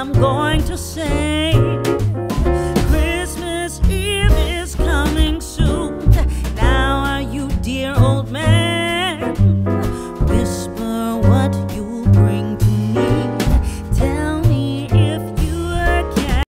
I'm going to sing.